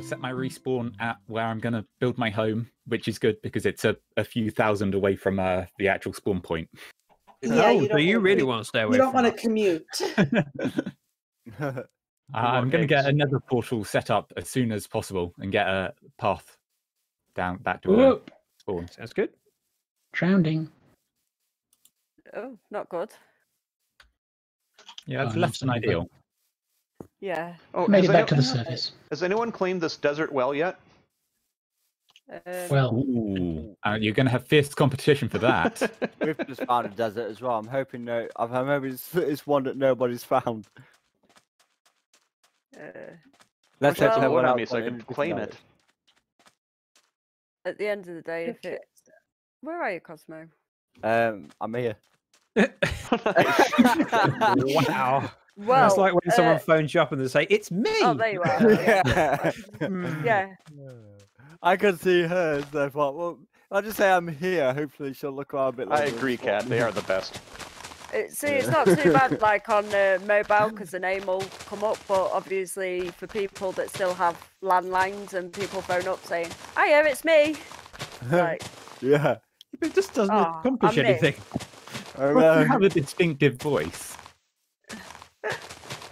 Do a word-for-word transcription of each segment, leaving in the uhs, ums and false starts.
I've set my respawn at where I'm going to build my home, which is good because it's a, a few thousand away from uh, the actual spawn point. Yeah, oh, you so you really to, want to stay away. You don't from want to commute. uh, I'm going to get another portal set up as soon as possible and get a path down back to where spawn. Sounds good. Drowning. Oh, not good. Yeah, that's oh, less than ideal. Yeah. Oh, made it back anyone, to the surface. Has anyone claimed this desert well yet? Um, well, uh, you're going to have fierce competition for that. We've just found a desert as well. I'm hoping no. I'm hoping it's, it's one that nobody's found. Uh, Let's well, have one on me so I can claim it. At the end of the day, if it, where are you, Cosmo? Um, I'm here. Wow. Well, it's like when someone uh, phones you up and they say, "It's me." Oh, there you are. Yeah. Yeah. I could see her. So I thought, well, I'll just say I'm here. Hopefully, she'll look around a bit. Later. I agree, Kat. They are the best. It, see, yeah. It's not too bad, like on uh, mobile, because the name will come up. But obviously, for people that still have landlines and people phone up saying, "Hiya, it's me." Like, yeah, it just doesn't oh, accomplish I'm anything. I well, you have a distinctive voice.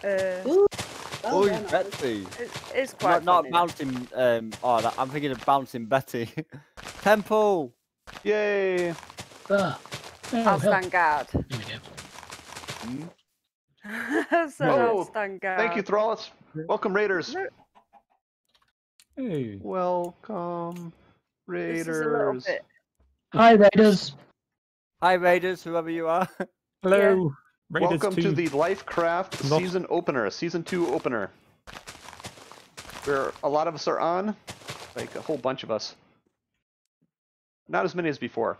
Uh, Ooh, oh, yeah, Betty! It, it's quite not, not bouncing. Um, oh, that, I'm thinking of bouncing Betty. Temple! Yay! Uh, oh, I'll stand guard. Here we go. Hmm? So I'll stand guard. Thank you, Thrallus. Welcome, Raiders. Hey. Welcome, Raiders. This is a little bit... Hi, Raiders. Hi, Raiders. Whoever you are. Hello. Yeah. Raiders Welcome two. to the Lifecraft Lock. season opener, season two opener, where a lot of us are on, like a whole bunch of us. Not as many as before.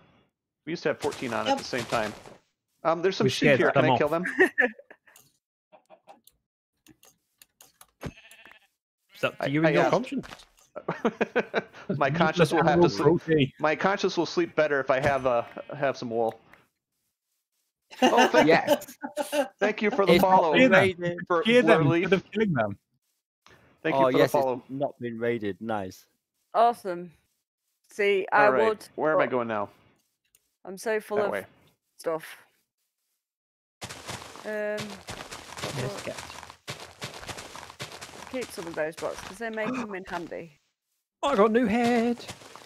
We used to have fourteen on yep. at the same time. Um, there's some we sheep here. Can I off. kill them? It's up to you I, and I your asked. conscience. my conscience will have to sleep. Rotate. My conscience will sleep better if I have uh, have some wool. Oh, thank yes. you. Thank you for the it's follow. Raided. For, for them. Killing them. Thank oh, you for yes, the follow. It's not been raided. Nice. Awesome. See, All I right. would. Where oh, am I going now? I'm so full that of way. stuff. Um. Keep some of those boxes because they make them in handy. Oh, I got new head.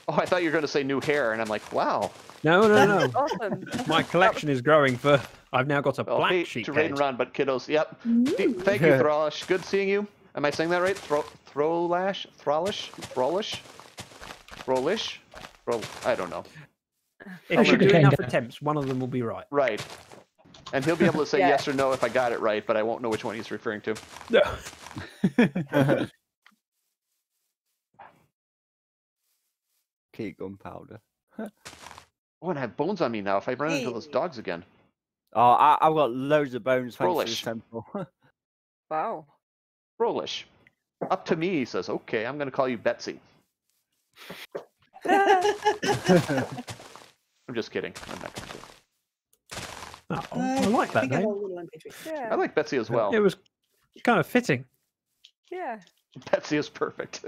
Oh, I thought you were going to say new hair, and I'm like, wow. No, no, no. Awesome. My collection is growing for... I've now got a well, black sheep to raid and run, but kiddos, yep. Mm. Thank you, Thrallish. Good seeing you. Am I saying that right? Thro Thrallish? Thrallish? Thrallish? Thrallish? Thrallish? I don't know. If you do enough down. attempts, one of them will be right. Right. And he'll be able to say yeah. yes or no if I got it right, but I won't know which one he's referring to. No. Okay, gunpowder. Oh, and I have bones on me now if I run hey. into those dogs again. Oh, I, I've got loads of bones. Thanks to the wow. Rollish. Up to me, he says. Okay, I'm going to call you Betsy. I'm just kidding. I'm not going to. Oh, I like that name. Yeah. I like Betsy as well. It was kind of fitting. Yeah. Betsy is perfect.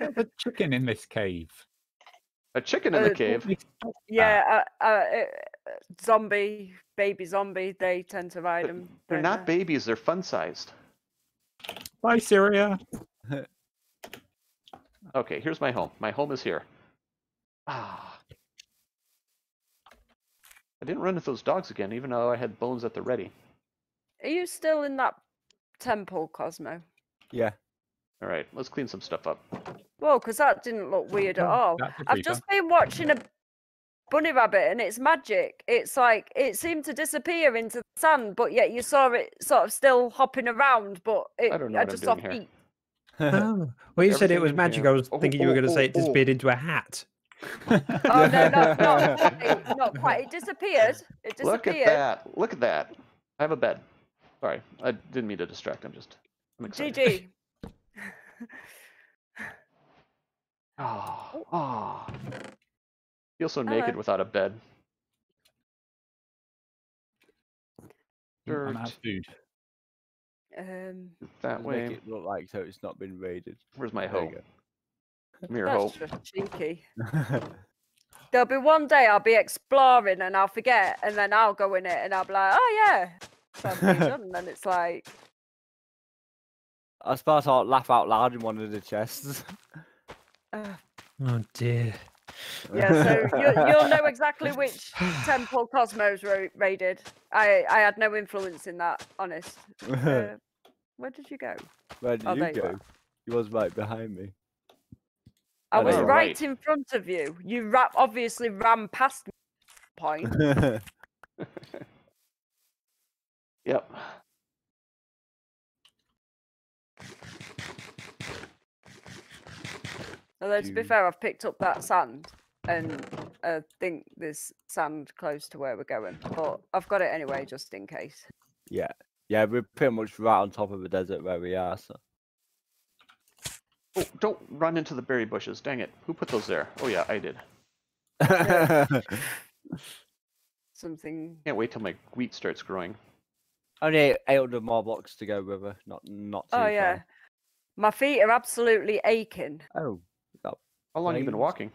A chicken in this cave. A chicken in the uh, cave. Yeah, uh, uh, zombie, baby zombie. They tend to ride them. They're not know. babies. They're fun-sized. Bye, Syria. Okay, here's my home. My home is here. Ah, I didn't run into those dogs again, even though I had bones at the ready. Are you still in that temple, Cosmo? Yeah. All right, let's clean some stuff up. Well, because that didn't look weird at all. I've just been watching a bunny rabbit and it's magic. It's like, it seemed to disappear into the sand, but yet you saw it sort of still hopping around, but it, I, don't know I just saw feet. Oh. Well, you Everything said it was magic. I was oh, thinking oh, you were going to oh, say it disappeared oh. into a hat. Oh, no, no, no, it, not quite. It disappeared. It disappeared. Look at that. Look at that. I have a bed. Sorry, I didn't mean to distract. I'm just, I'm excited. G G. Oh, oh. Feel so naked Hello. without a bed. Dirt. I'm out of food. Um, that way. Make it look like so it's not been raided. Where's my hope? Mere hope. That's just cheeky. There'll be one day I'll be exploring and I'll forget, and then I'll go in it and I'll be like, oh yeah, something's done. And then it's like, I suppose I'll laugh out loud in one of the chests. Uh, oh dear. Yeah, so you, you'll know exactly which temple Cosmo's ra raided. I, I had no influence in that, honest. Uh, where did you go? Where did oh, you go? You he was right behind me. I, I was right, right in front of you. You ra obviously ran past me at that point. Yep. Although, to be fair, I've picked up that sand, and I think there's sand close to where we're going. But I've got it anyway, just in case. Yeah. Yeah, we're pretty much right on top of the desert where we are, so... Oh, don't run into the berry bushes. Dang it. Who put those there? Oh, yeah, I did. Yeah. Something... Can't wait till my wheat starts growing. Only eight hundred more blocks to go, River. Not, not too Oh, yeah. Far. My feet are absolutely aching. Oh. How long have you been walking?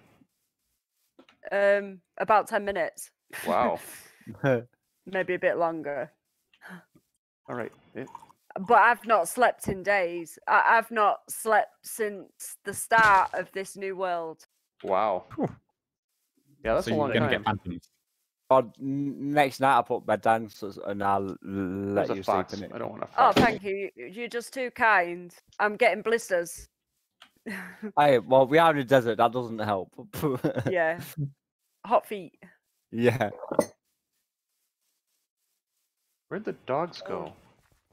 Um, about ten minutes. Wow. Maybe a bit longer. All right. It... But I've not slept in days. I I've not slept since the start of this new world. Wow. Whew. Yeah, that's so a long time. Get oh, next night I put bed down and I'll let There's you sleep in it. I don't want to. Oh, thank you. You're just too kind. I'm getting blisters. Hey, well, we are in the desert. That doesn't help. Yeah, hot feet. Yeah. Where'd the dogs go?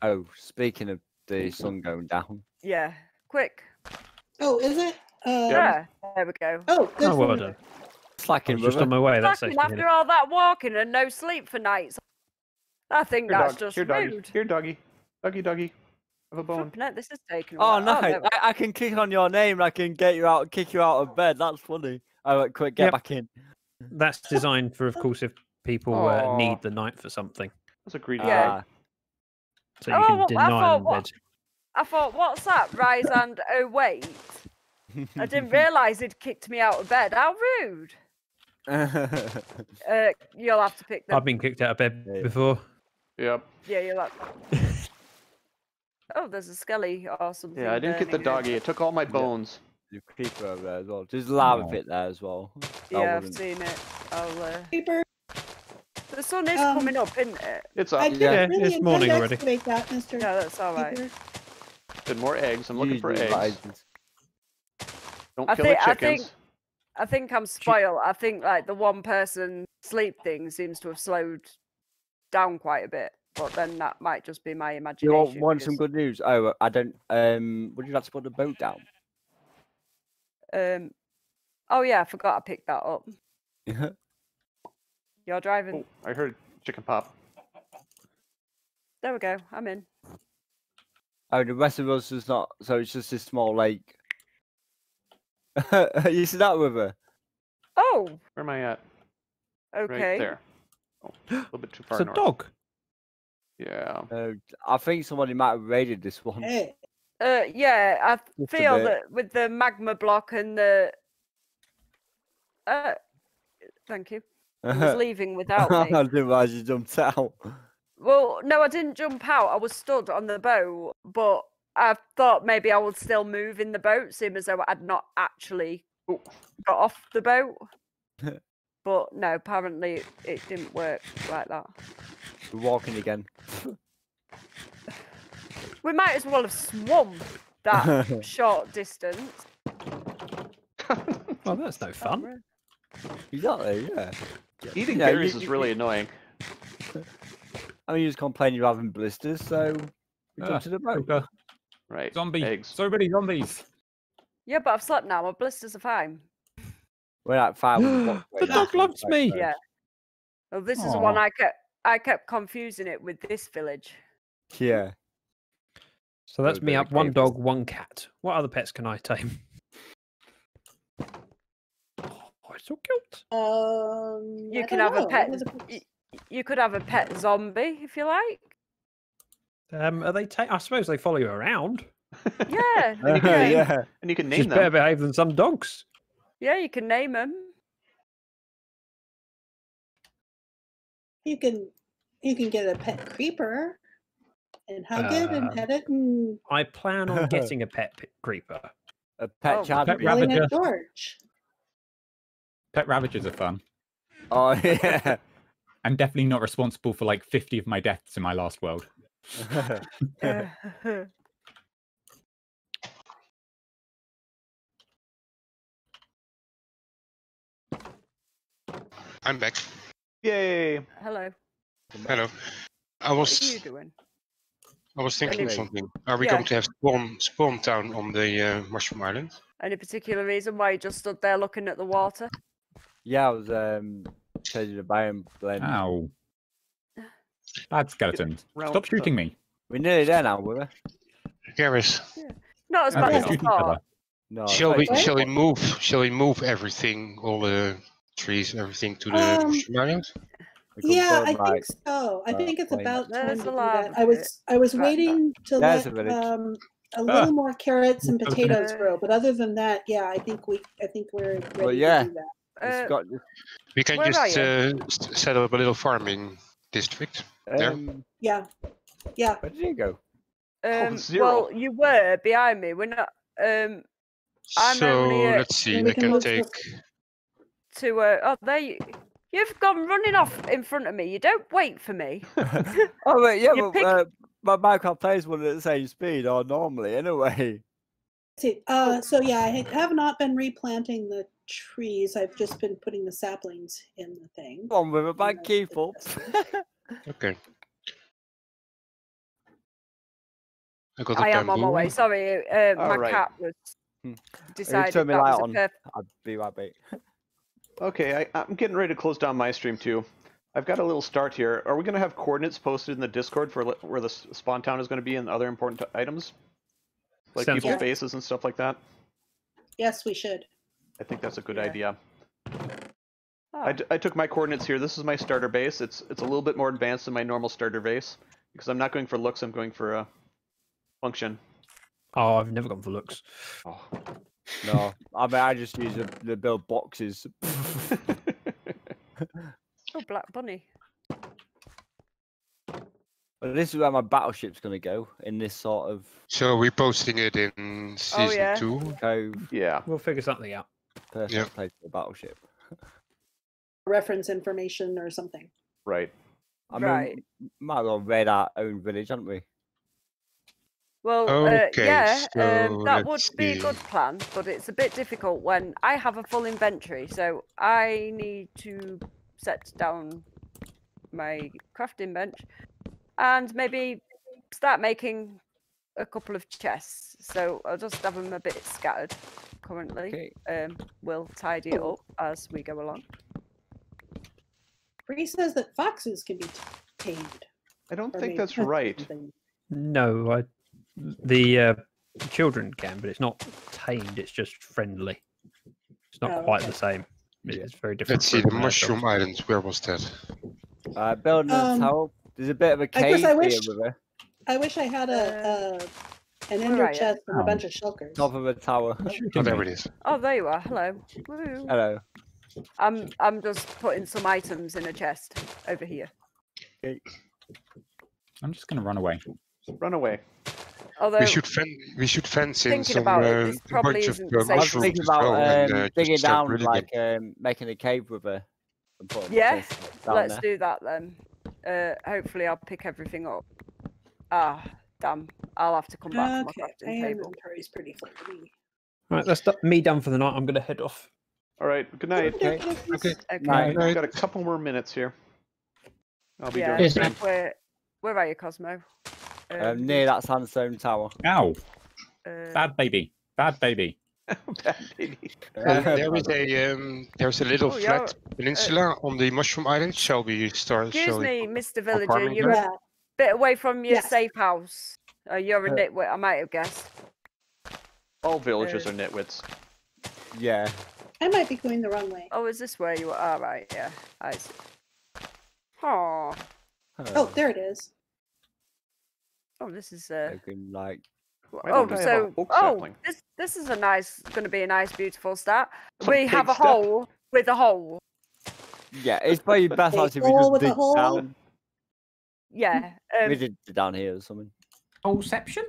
Oh, speaking of the sun going down. Yeah, quick. Oh, is it? Uh... Yeah. There we go. Oh, there's oh well done. Slacking, just on my way. That's actually after minute. all that walking and no sleep for nights. I think Here that's dog. just Here, rude. Doggy. Here, doggy, doggy, doggy. Have a bone. No, this is taking. Oh no! Oh, no. I, I can click on your name. And I can get you out, kick you out of bed. That's funny. Oh, right, quick, get yep. back in. That's designed for, of course, if people uh, need the night for something. That's a greedy. Yeah. So you oh, can well, deny I thought, them what, bed. I thought, what's that? Rise and oh wait! I didn't realise he'd kicked me out of bed. How rude! uh, you'll have to pick them. I've been kicked out of bed yeah. before. Yep. Yeah, you're like. Oh, there's a skelly or something. Yeah, I didn't get the doggy. It took all my bones. Yeah. There's a creeper over there as well. There's lava oh. pit there as well. Yeah, I I've seen it. I'll, uh... Creeper. The sun is um, coming up, isn't it? It's up. I didn't yeah, really it's morning already. Make that, Mister No, that's all right. Good, more eggs. I'm looking you for eggs. License. Don't I kill think, the chickens. I think, I think I'm spoiled. I think like the one person sleep thing seems to have slowed down quite a bit. But then that might just be my imagination. You want, want some good news? Oh, I don't. Um, would you like to put the boat down? Um, oh yeah, I forgot I picked that up. Yeah. You're driving. Oh, I heard chicken pop. There we go. I'm in. Oh, the rest of us is not. So it's just this small lake. You see that river? Oh. Where am I at? Okay. Right there. Oh, a little bit too far. It's north. A dog. Yeah. Uh, I think somebody might have raided this one. Uh, yeah, I Just feel that with the magma block and the... Uh, thank you. I was leaving without me. I didn't realize you jumped out. Well, no, I didn't jump out. I was stood on the boat, but I thought maybe I would still move in the boat, seeing as though I'd not actually got off the boat. But no, apparently it didn't work like that. We're walking again. We might as well have swum that short distance. Well, that's no fun. Exactly, yeah. Eating yeah, berries you, is really you, annoying. I mean, you just complain you're having blisters, so we uh, jump to the boat. Uh, right. Zombies. Eggs. So many zombies. Yeah, but I've slept now. My blisters are fine. We're at five. The dog loves me. Yeah. Well, this Aww. is the one I kept. I kept confusing it with this village. Yeah. So that's me up one dog, one cat. What other pets can I tame? Oh, it's so cute. Um, you can have a pet. You could have a pet zombie if you like. Um, are they? Ta I suppose they follow you around. Yeah. And you can name, yeah. And you can name She's them. Better behaved than some dogs. Yeah, you can name them. You can, you can get a pet creeper, and hug uh, it and pet it. And I plan on getting a pet creeper. A pet, oh, pet really ravager. George. Pet ravagers are fun. Oh yeah. I'm definitely not responsible for like fifty of my deaths in my last world. uh, I'm back. Yay! Hello. Hello. I was. What are you doing? I was thinking anyway. something. Are we yeah. going to have spawn spawn town on the uh, Mushroom Island? Any particular reason why you just stood there looking at the water? Yeah, I was um. Treasure biome blend. Ow. Bad skeleton. Stop shooting me. We're nearly there now, were we? Kyrus. Yeah. Not as bad as I thought. No. Shall we shall we move shall we move everything, all the trees and everything to the um, island? Yeah, I think so. I think it's about time to do that. I was I was waiting to let um a little more carrots and potatoes grow, but other than that, yeah, I think we I think we're ready to do that. Uh, got... We can just uh, set up a little farming district. Um, yeah, yeah. Where did you go? Um, oh, well, you were behind me. We're not. Um, I'm so only at... let's see. I can, can take to. Uh, oh, there you. You've gone running off in front of me. You don't wait for me. Oh wait, yeah, but pick... uh, my Minecraft plays one at the same speed, or normally anyway. See, uh, so yeah, I have not been replanting the trees. I've just been putting the saplings in the thing. One with a bad key fob. Okay. I, got I am on my way. Sorry, uh, oh, my right. cat was decided that was on. A I'll be right back. Okay, I, I'm getting ready to close down my stream too. I've got a little start here. Are we going to have coordinates posted in the Discord for where the spawn town is going to be and other important items? Like Sounds people's good. faces and stuff like that? Yes, we should. I think that's a good yeah. idea. Oh. I, d I took my coordinates here. This is my starter base. It's it's a little bit more advanced than my normal starter base because I'm not going for looks. I'm going for uh, function. Oh, I've never gone for looks. Oh. No, I mean I just use the, the build boxes. Oh, black bunny. Well, this is where my battleship's going to go in this sort of. So we're posting it in season oh, yeah. two. So yeah, we'll figure something out. Perfect yep. place for the battleship. Reference information or something. Right. I right. mean, might as well raid our own village, haven't we? Well, okay, uh, yeah, so um, that would see. be a good plan, but it's a bit difficult when I have a full inventory, so I need to set down my crafting bench. And maybe start making a couple of chests. So I'll just have them a bit scattered currently. Okay. Um, we'll tidy it up as we go along. Bree says that foxes can be tamed. I don't think that's right. Something. No, I, the uh, children can, but it's not tamed. It's just friendly. It's not oh, quite okay. the same. It's very different. Let's see, the Mushroom Island, where was that? Uh, Building um, a tower. There's a bit of a cave I guess I wish, here with her. I wish I had a, a an ender chest and oh. a bunch of shulkers. Top of a tower. Oh, there it is. Oh, there you are. Hello. Woo. Hello. I'm I'm just putting some items in a chest over here. Okay. I'm just gonna run away. Run away. Although we should fen we should fence in some uh, a bunch of uh, mushrooms. I'm thinking about um, and, uh, digging down, really like um, making a cave with her. Yeah. Let's there. do that then. Uh, hopefully I'll pick everything up. Ah, damn. I'll have to come back okay. to my crafting table. Is pretty funny. Right, that's me done for the night. I'm going to head off. All right, good night. Okay. Okay. okay. okay. Night. I've got a couple more minutes here. I'll be yeah, doing the where, where are you, Cosmo? Um, um, near that sandstone tower. Ow. Uh, Bad baby. Bad baby. Bad baby. Uh, there is a um, there's a little oh, flat peninsula uh, on the Mushroom Island. Shall we start? Excuse shall me, Mister Villager, you're yeah. a bit away from your yes. safe house. Uh, you're a uh, nitwit, I might have guessed. All villagers uh, are nitwits. Yeah. I might be going the wrong way. Oh, is this where you are? All right, yeah. I see. Aww. Oh, there it is. Oh, this is uh. Looking like. Oh, so oh, this this is a nice, going to be a nice, beautiful start. We have a hole with a hole. Yeah, it's probably best actually we just dig down. Yeah, um, we did down here or something. Holeception.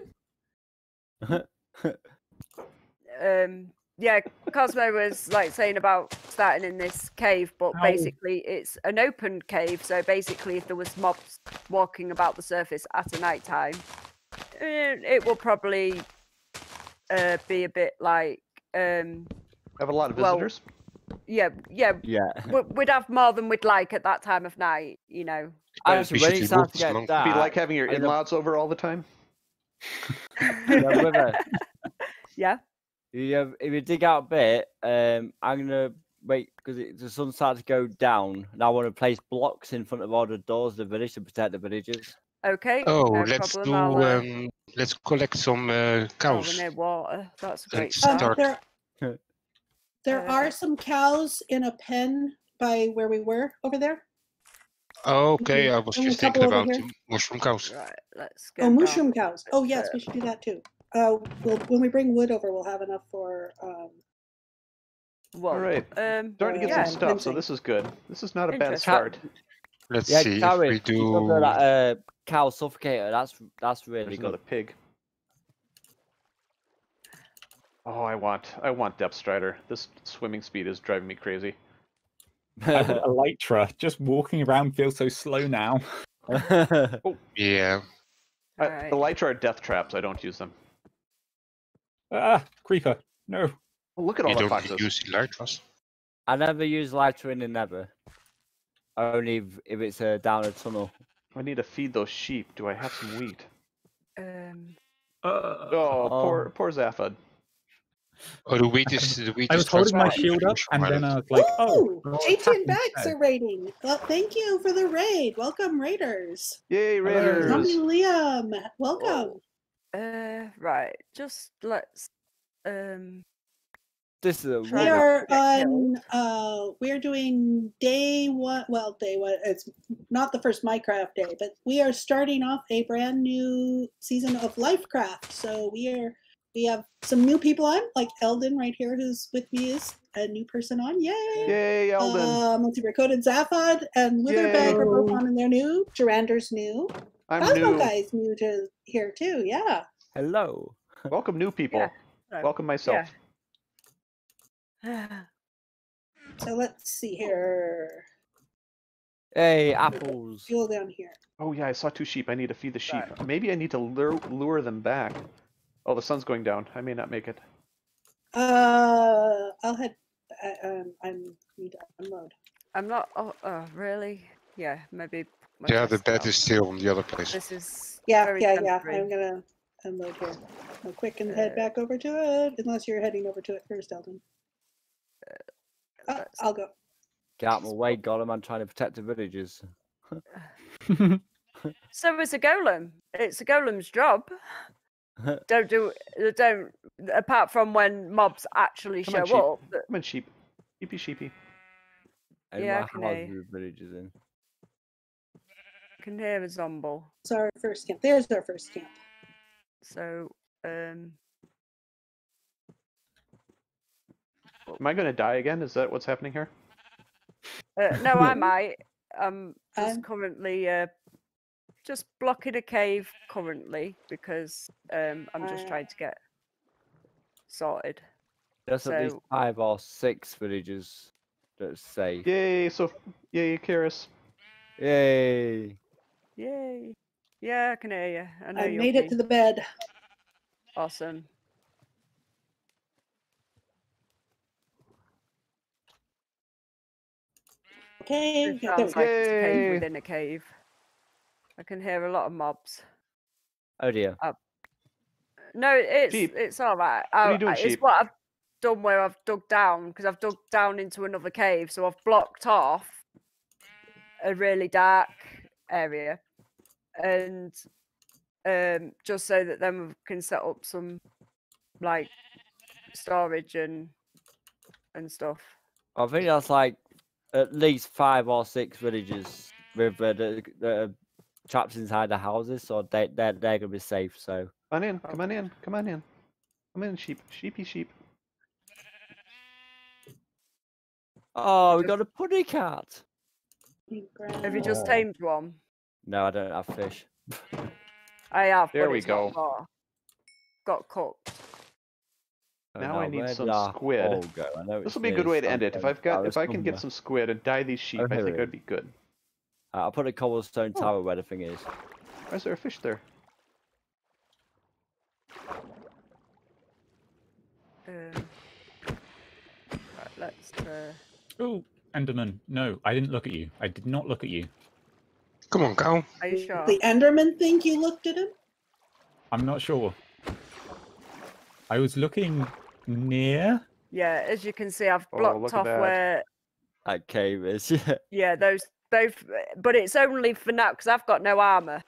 um. Yeah, Cosmo was like saying about starting in this cave, but Ow. basically it's an open cave. So basically, if there was mobs walking about the surface at a night time, it will probably uh, be a bit like. Um, have a lot of visitors. Well, yeah, yeah, yeah. We'd have more than we'd like at that time of night, you know. I was ready to get that. It'd be like having your in-laws over all the time. Yeah. Yeah, if you dig out a bit, um, I'm going to wait because the sun starts to go down. And I want to place blocks in front of all the doors of the village to protect the villagers. Okay. Oh, no let's problem. do. Um, let's collect some uh, cows. Oh, water. That's great. Um, there there uh, are some cows in a pen by where we were over there. Okay, I was just thinking about mushroom cows. Right, let's go. Oh, mushroom cows. Oh, yes, we should do that too. Uh, we'll, when we bring wood over, we'll have enough for. Um, well, all right. Um, starting to get yeah, some stuff, so this is good. This is not a bad start. Let's yeah, see if we do. That, uh, cow suffocator. That's that's really There's good. Another pig. Oh, I want I want depth strider. This swimming speed is driving me crazy. Elytra, just walking around feels so slow now. Oh. Yeah. I, right. Elytra are death traps. I don't use them. Ah, creeper. No. Well, look at all you the don't foxes. Use Elytras. I never use Elytra in the nether. Only if, if it's uh, down a tunnel. I need to feed those sheep. Do I have some wheat? Um. Uh, oh, oh, poor poor Zaphod. Oh, the wheat is the wheat. I was holding my shield up, and then I was like, "Oh, eighteen bags are raiding." Well, thank you for the raid. Welcome, raiders. Yay, raiders! Hello, Liam. Welcome. Uh, right. Just let's. Um. This is a. We are on. Uh, we're doing day one. Well, day one. It's not the first Minecraft day, but we are starting off a brand new season of Lifecraft. So we are. We have some new people on, like Eldon right here, who's with me is a new person on. Yay! Yay, Eldon! Uh, Multivercode and Zaphod and Witherberg are both on, and they're new. Durander's new. I'm Cosmo new. Guy's new to here too. Yeah. Hello. Welcome, new people. Yeah. Welcome myself. Yeah. So let's see here. Hey, apples. Fuel down here. Oh yeah, I saw two sheep. I need to feed the sheep. Right. Maybe I need to lure lure them back. Oh, the sun's going down. I may not make it. Uh, I'll head. Uh, um, I need to unload. I'm not. Oh, oh really? Yeah, maybe. Yeah, the bed is still in the other place. This is. Yeah, yeah, temporary. yeah. I'm gonna unload here. Go quick and uh, head back over to it. Unless you're heading over to it first, Eldon. Uh, oh, I'll go. Get out of my way, Golem! I'm trying to protect the villagers. So it's a golem. It's a golem's job. Don't do don't apart from when mobs actually Come show on, up. But... Come on, sheep. Sheepy, sheepy. And yeah, I can hear. Villages in. Can hear a zombie. It's our first camp. There's our first camp. So, um, am I going to die again? Is that what's happening here? Uh, no, I might. Um, just um... currently. Uh, Just blocking a cave currently because um, I'm just uh, trying to get sorted. There's so, at least five or six villages that say. Yay! So yay, Kyrus. Yay! Yay! Yeah, I can hear you. I, know I made keen. it to the bed. Awesome. Okay. Sounds like it's a cave within a cave. I can hear a lot of mobs. Oh dear. Uh, no, it's sheep. It's all right. I, what are you doing, I, sheep? It's what I've done where I've dug down because I've dug down into another cave, so I've blocked off a really dark area, and um, just so that then we can set up some like storage and and stuff. I think that's like at least five or six villages with uh, the. the traps inside the houses, so they they're, they're gonna be safe. So come on in, come on in, come on in, come in, sheep, sheepy sheep. Oh, we got a pudding cat. Have you just tamed one? No, I don't have fish. I have. There we go. Got, got cooked. Oh, now no, I need some squid. This will be a good way to end it. If I've got, if I can get some squid and dye these sheep, I think it'd be good. Uh, I'll put a cobblestone oh. tower where the thing is. Why is there a fish there? Uh, right, let's. Uh... Oh, Enderman! No, I didn't look at you. I did not look at you. Come on, Carl. Are you sure? The Enderman think you looked at him? I'm not sure. I was looking near. Yeah, as you can see, I've blocked oh, off that. where. That cave is. Yeah. Yeah, those. Both, but it's only for now because I've got no armor.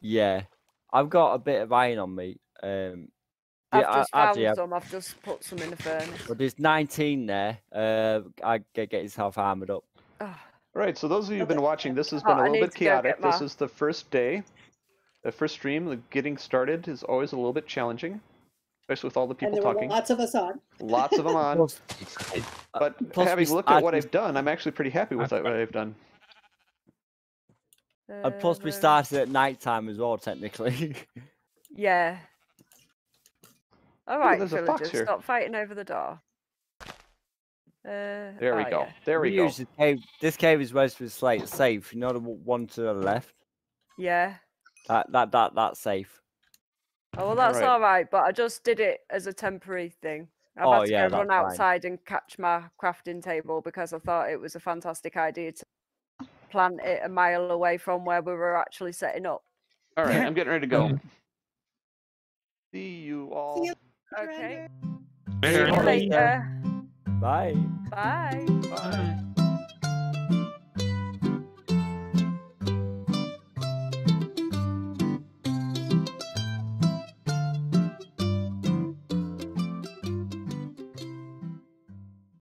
Yeah, I've got a bit of iron on me. Um, I've yeah, just I, found actually, some. I've... I've just put some in the furnace. But there's nineteen there. Uh, I get get yourself armored up. Oh. Right. So those of you who've been watching, this has been oh, a little bit chaotic. My... This is the first day, the first stream. The getting started is always a little bit challenging, especially with all the people and there talking. Were lots of us on. Lots of them on. But Plus, having looked at I what just... I've done, I'm actually pretty happy with what I've done. And plus, we started at night time as well, technically. Yeah. All right, Ooh, villagers, stop fighting over the door. Uh, there we oh, go. Yeah. There we, we go. The cave. This cave is where it's like safe. You know the one to the left. Yeah. That that that that's safe. Oh well, that's all right. All right, but I just did it as a temporary thing. I've oh, had to yeah, go run fine. outside and catch my crafting table because I thought it was a fantastic idea to plant it a mile away from where we were actually setting up. All right, I'm getting ready to go. See you all. See you okay. Later. Bye. Bye. Bye. Bye.